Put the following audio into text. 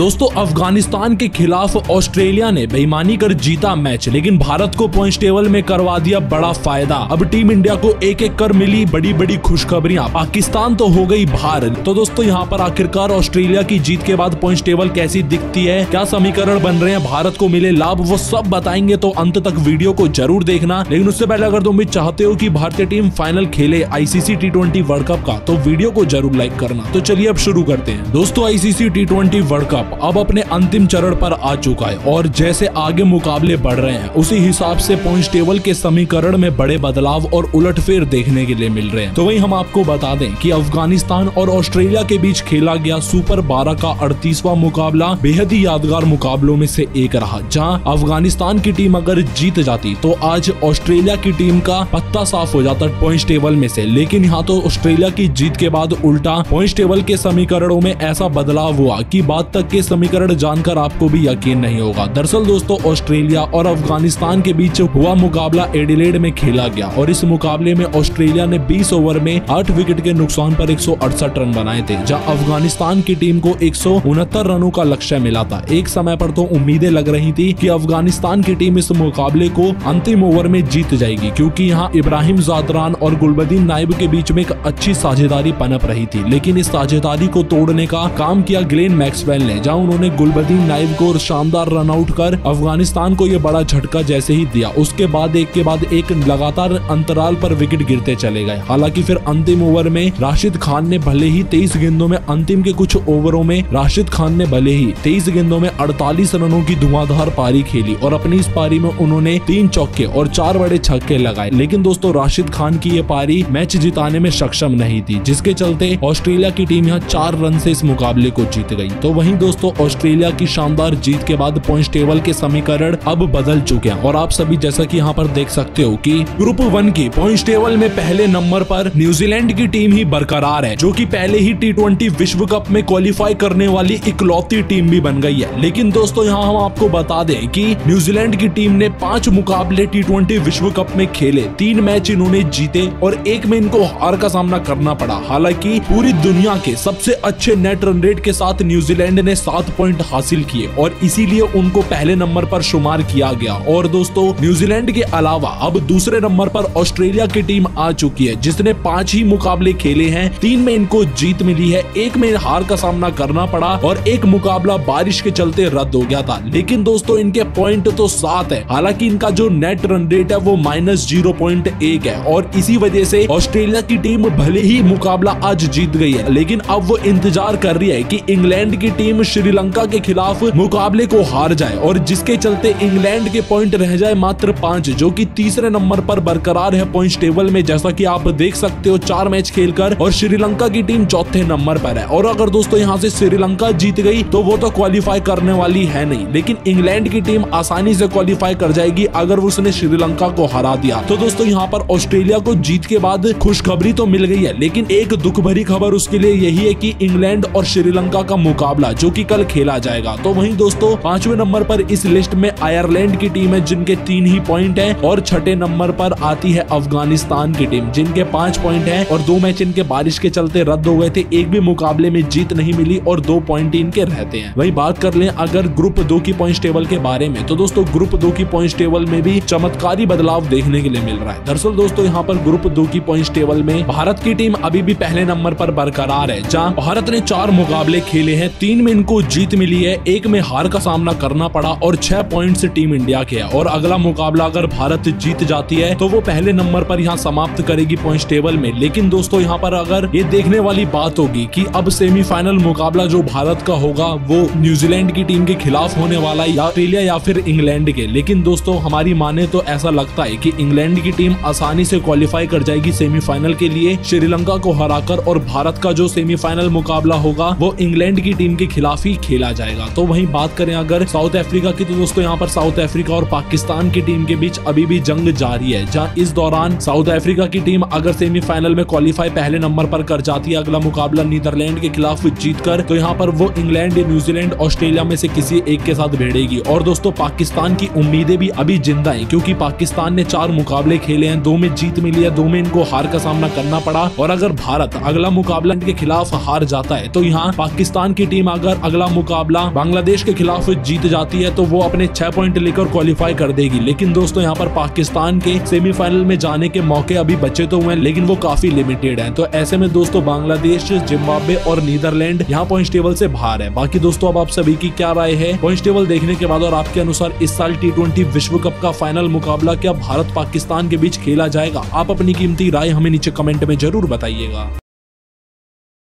दोस्तों अफगानिस्तान के खिलाफ ऑस्ट्रेलिया ने बेईमानी कर जीता मैच, लेकिन भारत को पॉइंट्स टेबल में करवा दिया बड़ा फायदा। अब टीम इंडिया को एक एक कर मिली बड़ी बड़ी खुशखबरियां, पाकिस्तान तो हो गई बाहर। तो दोस्तों यहां पर आखिरकार ऑस्ट्रेलिया की जीत के बाद पॉइंट्स टेबल कैसी दिखती है, क्या समीकरण बन रहे हैं, भारत को मिले लाभ, वो सब बताएंगे। तो अंत तक वीडियो को जरूर देखना। लेकिन उससे पहले अगर तुम भी चाहते हो कि भारतीय टीम फाइनल खेले आईसीसी T20 वर्ल्ड कप का, तो वीडियो को जरूर लाइक करना। तो चलिए अब शुरू करते हैं। दोस्तों आईसीसी T20 वर्ल्ड कप अब अपने अंतिम चरण पर आ चुका है और जैसे आगे मुकाबले बढ़ रहे हैं उसी हिसाब से पॉइंट्स टेबल के समीकरण में बड़े बदलाव और उलटफेर देखने के लिए मिल रहे हैं। तो वही हम आपको बता दें कि अफगानिस्तान और ऑस्ट्रेलिया के बीच खेला गया सुपर 12 का 38वां मुकाबला बेहद ही यादगार मुकाबलों में से एक रहा, जहां अफगानिस्तान की टीम अगर जीत जाती तो आज ऑस्ट्रेलिया की टीम का पत्ता साफ हो जाता पॉइंट्स टेबल में से। लेकिन यहाँ तो ऑस्ट्रेलिया की जीत के बाद उल्टा पॉइंट्स टेबल के समीकरणों में ऐसा बदलाव हुआ कि बाद तक के समीकरण जानकर आपको भी यकीन नहीं होगा। दरअसल दोस्तों ऑस्ट्रेलिया और अफगानिस्तान के बीच हुआ मुकाबला एडिलेड में खेला गया और इस मुकाबले में ऑस्ट्रेलिया ने 20 ओवर में 8 विकेट के नुकसान पर 168 रन बनाए थे, जहां अफगानिस्तान की टीम को 169 रनों का लक्ष्य मिला था। एक समय पर तो उम्मीदें लग रही थी कि अफगानिस्तान की टीम इस मुकाबले को अंतिम ओवर में जीत जाएगी, क्योंकि यहाँ इब्राहिम जादरान और गुलबदीन नाइब के बीच में एक अच्छी साझेदारी पनप रही थी। लेकिन इस साझेदारी को तोड़ने का काम किया ग्लेन मैक्सवेल ने, जहां उन्होंने गुलबदीन नाइब को शानदार रन आउट कर अफगानिस्तान को ये बड़ा झटका जैसे ही दिया, उसके बाद एक के बाद एक लगातार अंतराल पर विकेट गिरते चले गए। हालांकि फिर अंतिम ओवर में राशिद खान ने भले ही 23 गेंदों में अंतिम के कुछ ओवरों में राशिद खान ने भले ही 23 गेंदों में 48 रनों की धुआंधार पारी खेली और अपनी इस पारी में उन्होंने 3 चौके और 4 बड़े छक्के लगाए। लेकिन दोस्तों राशिद खान की ये पारी मैच जिताने में सक्षम नहीं थी, जिसके चलते ऑस्ट्रेलिया की टीम यहाँ 4 रन से इस मुकाबले को जीत गई। तो वहीं दोस्तों ऑस्ट्रेलिया की शानदार जीत के बाद पॉइंट्स टेबल के समीकरण अब बदल चुके हैं और आप सभी जैसा कि यहाँ पर देख सकते हो कि ग्रुप 1 की पॉइंट्स टेबल में पहले नंबर पर न्यूजीलैंड की टीम ही बरकरार है, जो कि पहले ही T20 विश्व कप में क्वालिफाई करने वाली इकलौती टीम भी बन गई है। लेकिन दोस्तों यहाँ हम आपको बता दें कि न्यूजीलैंड की टीम ने 5 मुकाबले T20 विश्व कप में खेले, 3 मैच इन्होंने जीते और एक में इनको हार का सामना करना पड़ा। हालांकि पूरी दुनिया के सबसे अच्छे नेट रन रेट के साथ न्यूजीलैंड ने 7 पॉइंट हासिल किए और इसीलिए उनको पहले नंबर पर शुमार किया गया। और दोस्तों न्यूजीलैंड के अलावा अब दूसरे नंबर पर ऑस्ट्रेलिया की टीम आ चुकी है, जिसने 5 ही मुकाबले खेले हैं, 3 में इनको जीत मिली है, एक में हार का सामना करना पड़ा और एक मुकाबला बारिश के चलते रद्द हो गया था। लेकिन दोस्तों इनके पॉइंट तो 7 है, हालांकि इनका जो नेट रन रेट है वो -0.1 है और इसी वजह से ऑस्ट्रेलिया की टीम भले ही मुकाबला आज जीत गई है, लेकिन अब वो इंतजार कर रही है कि इंग्लैंड की टीम श्रीलंका के खिलाफ मुकाबले को हार जाए और जिसके चलते इंग्लैंड के पॉइंट रह जाए मात्र 5, जो कि तीसरे नंबर पर बरकरार है पॉइंट्स टेबल में, जैसा कि आप देख सकते हो 4 मैच खेलकर, और श्रीलंका की टीम चौथे नंबर पर है। और अगर दोस्तों यहाँ से श्रीलंका जीत गई तो वो तो क्वालिफाई करने वाली है नहीं, लेकिन इंग्लैंड की टीम आसानी से क्वालिफाई कर जाएगी अगर उसने श्रीलंका को हरा दिया। तो दोस्तों यहाँ पर ऑस्ट्रेलिया को जीत के बाद खुशखबरी तो मिल गई है, लेकिन एक दुख भरी खबर उसके लिए यही है कि इंग्लैंड और श्रीलंका का मुकाबला जो कि कल खेला जाएगा। तो वहीं दोस्तों 5वें नंबर पर इस लिस्ट में आयरलैंड की टीम है, जिनके 3 ही पॉइंट है, और 6ठे नंबर पर आती है अफगानिस्तान की टीम, जिनके 5 पॉइंट है और 2 मैच इनके बारिश के चलते रद्द हो गए थे, एक भी मुकाबले में जीत नहीं मिली और 2 पॉइंट इनके रहते हैं। वही बात कर लें अगर ग्रुप 2 की पॉइंट्स टेबल के बारे में, तो दोस्तों ग्रुप 2 की पॉइंट्स टेबल में भी चमत्कारी बदलाव देखने के लिए मिल रहा है। दरअसल दोस्तों यहाँ पर ग्रुप 2 की पॉइंट्स टेबल में भारत की टीम अभी भी पहले नंबर पर बरकरार है, जहाँ भारत ने 4 मुकाबले खेले हैं, 3 में इनको जीत मिली है, एक में हार का सामना करना पड़ा और 6 पॉइंट्स टीम इंडिया के है। और अगला मुकाबला अगर भारत जीत जाती है तो वो पहले नंबर पर यहाँ समाप्त करेगी पॉइंट्स टेबल में। लेकिन दोस्तों यहाँ पर अगर ये देखने वाली बात होगी कि अब सेमीफाइनल मुकाबला जो भारत का होगा वो न्यूजीलैंड की टीम के खिलाफ होने वाला है, ऑस्ट्रेलिया या फिर इंग्लैंड के। लेकिन दोस्तों हमारी माने तो ऐसा लगता है कि इंग्लैंड की टीम आसानी से क्वालिफाई कर जाएगी सेमीफाइनल के लिए श्रीलंका को हराकर, और भारत का जो सेमीफाइनल मुकाबला होगा वो इंग्लैंड की टीम के खिलाफ ही खेला जाएगा। तो वहीं बात करें अगर साउथ अफ्रीका की, तो दोस्तों यहाँ पर साउथ अफ्रीका और पाकिस्तान की टीम के बीच अभी भी जंग जारी है, जहाँ इस दौरान साउथ अफ्रीका की टीम अगर सेमीफाइनल में क्वालिफाई पहले नंबर पर कर जाती है, अगला मुकाबला नीदरलैंड के खिलाफ जीतकर, तो यहाँ पर वो इंग्लैंड या न्यूजीलैंड ऑस्ट्रेलिया में से किसी एक के साथ भिड़ेगी। और दोस्तों पाकिस्तान की उम्मीदें भी अभी जिंदा हैं, क्योंकि पाकिस्तान ने 4 मुकाबले खेले हैं, 2 में जीत मिली है, 2 में इनको हार का सामना करना पड़ा। और अगर भारत अगला मुकाबला के खिलाफ हार जाता है तो यहाँ पाकिस्तान की टीम अगर अगला मुकाबला बांग्लादेश के खिलाफ जीत जाती है तो वो अपने 6 पॉइंट लेकर क्वालिफाई कर देगी। लेकिन दोस्तों यहाँ पर पाकिस्तान के सेमीफाइनल में जाने के मौके अभी बचे तो हुए, लेकिन वो काफी लिमिटेड है। तो ऐसे में दोस्तों बांग्लादेश, जिम्बाब्वे और नीदरलैंड यहाँ पॉइंट टेबल से बाहर है। बाकी दोस्तों अब आप सभी की क्या राय है पॉइंट टेबल देखने के बाद, और आपके अनुसार इस साल T20 विश्व कप का फाइनल मुकाबला क्या भारत पाकिस्तान के बीच खेला जाएगा? आप अपनी कीमती राय हमें नीचे कमेंट में जरूर बताइएगा।